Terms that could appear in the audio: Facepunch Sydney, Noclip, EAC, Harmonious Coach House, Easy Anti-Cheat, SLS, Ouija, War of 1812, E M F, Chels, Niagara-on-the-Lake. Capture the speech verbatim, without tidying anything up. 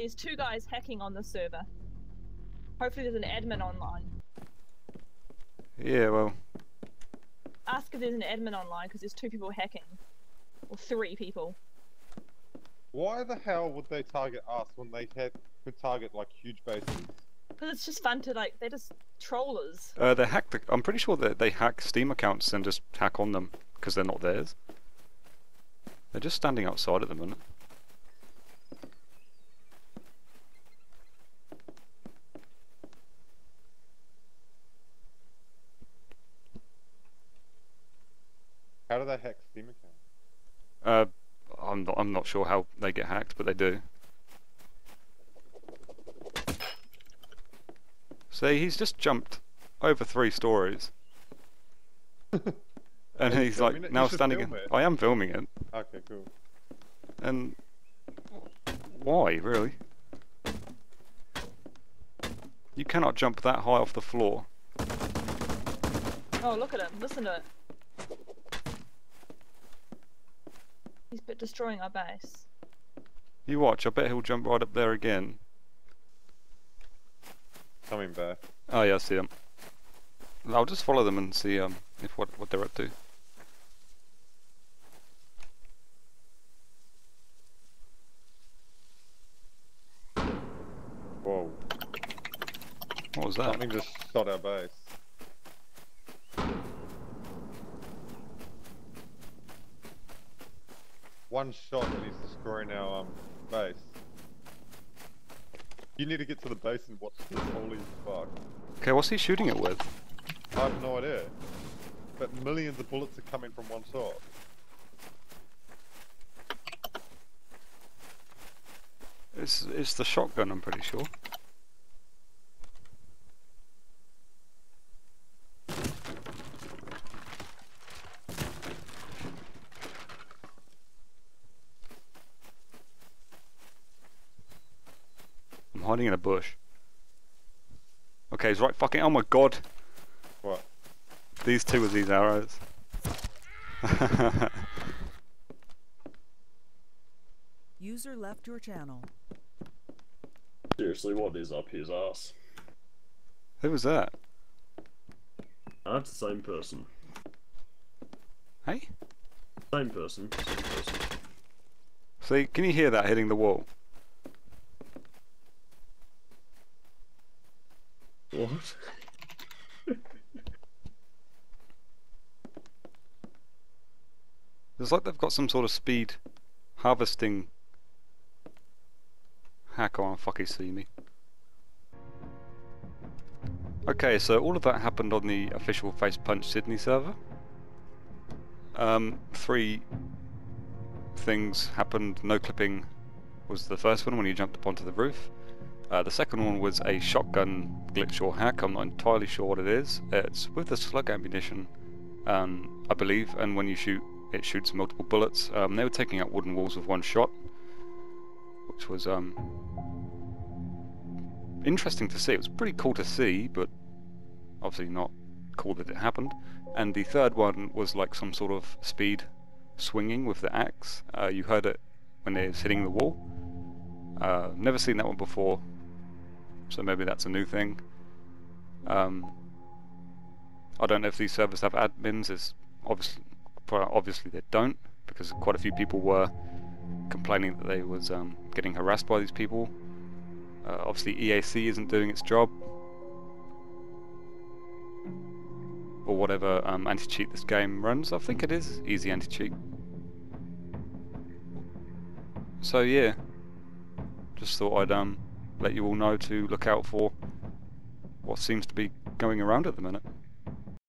there's two guys hacking on the server. Hopefully there's an admin online. Yeah, well... Ask if there's an admin online, because there's two people hacking. Or three people. Why the hell would they target us when they had, could target, like, huge bases? Because it's just fun to, like, they're just trollers. Uh, they hack the... I'm pretty sure that they hack Steam accounts and just hack on them, because they're not theirs. They're just standing outside at the minute. How do they hack Steam accounts? Uh, I'm not, I'm not sure how they get hacked, but they do. See, he's just jumped over three stories. And he's I mean, like now standing in. It. I am filming it. Okay, cool. And why, really? You cannot jump that high off the floor. Oh, look at him! Listen to it. He's been destroying our base. You watch. I bet he'll jump right up there again. Coming back. Oh yeah, I see him. I'll just follow them and see um if what what they're up to. Whoa! What was that? Something just shot our base. One shot and he's destroying our um base. You need to get to the base and watch this. Holy fuck. Okay, what's he shooting it with? I have no idea. But millions of bullets are coming from one shot. It's it's the shotgun, I'm pretty sure. Hiding in a bush. Okay, he's right fucking. Oh my god! What? These two with these arrows. User left your channel. Seriously, what is up his ass? Who was that? That's the same person. Hey? Same person. Same person. See, can you hear that hitting the wall? What? It's like they've got some sort of speed harvesting hack on. Fuck, you see me. Okay, so all of that happened on the official Face Punch Sydney server. Um, three things happened. No clipping was the first one when you jumped up onto the roof. Uh, the second one was a shotgun glitch or hack. I'm not entirely sure what it is. It's with the slug ammunition, um, I believe, and when you shoot, it shoots multiple bullets. Um, they were taking out wooden walls with one shot, which was um, interesting to see. It was pretty cool to see, but obviously not cool that it happened. And the third one was like some sort of speed swinging with the axe. Uh, you heard it when it was hitting the wall. Uh, never seen that one before. So maybe that's a new thing. Um, I don't know if these servers have admins. It's obviously, obviously they don't, because quite a few people were complaining that they was um, getting harassed by these people. Uh, obviously E A C isn't doing its job, or whatever um, anti-cheat this game runs. I think it is Easy Anti-Cheat. So yeah, just thought I'd um let you all know to look out for what seems to be going around at the minute.